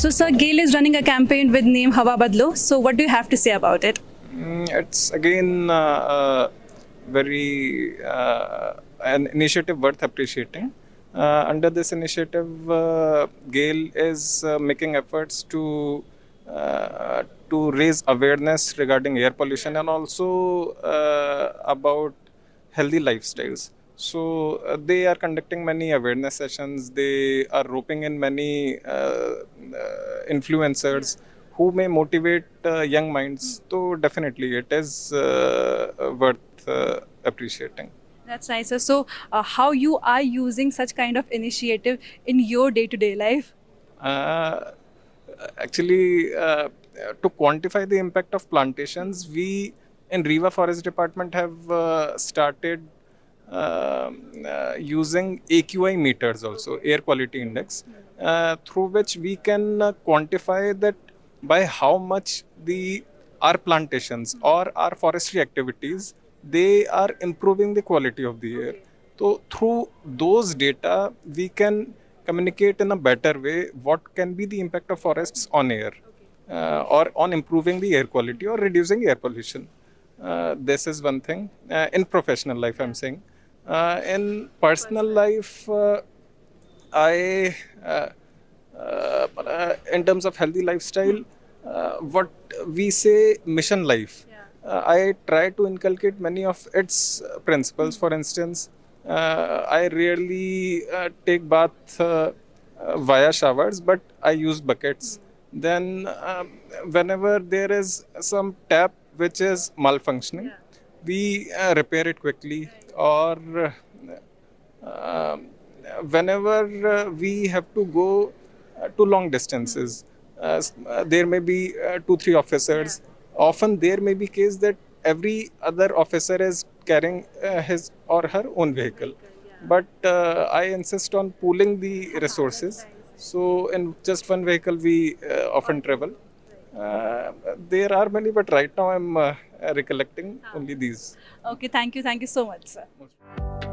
So sir, GAIL is running a campaign with name Hawa Badlo. So what do you have to say about it? It's again very an initiative worth appreciating. Under this initiative, GAIL is making efforts to raise awareness regarding air pollution and also about healthy lifestyles. So they are conducting many awareness sessions. They are roping in many influencers who may motivate young minds. So definitely it is worth appreciating. That's nice. So how you are using such kind of initiative in your day-to-day life? Actually, to quantify the impact of plantations, we in Rewa Forest Department have started using AQI meters also, air quality index, through which we can quantify that by how much our plantations or our forestry activities, they are improving the quality of the air. So through those data, we can communicate in a better way what can be the impact of forests on air or on improving the air quality or reducing air pollution. This is one thing in professional life I'm saying. In personal life, in terms of healthy lifestyle, what we say mission life, I try to inculcate many of its principles. For instance, I rarely take bath via showers, but I use buckets. Then whenever there is some tap which is malfunctioning, we repair it quickly. Or whenever we have to go to long distances, there may be 2-3 officers. Often there may be case that every other officer is carrying his or her own vehicle. But I insist on pooling the resources. So in just one vehicle, we often travel. There are many, but right now I'm recollecting only these. Okay, thank you so much, sir.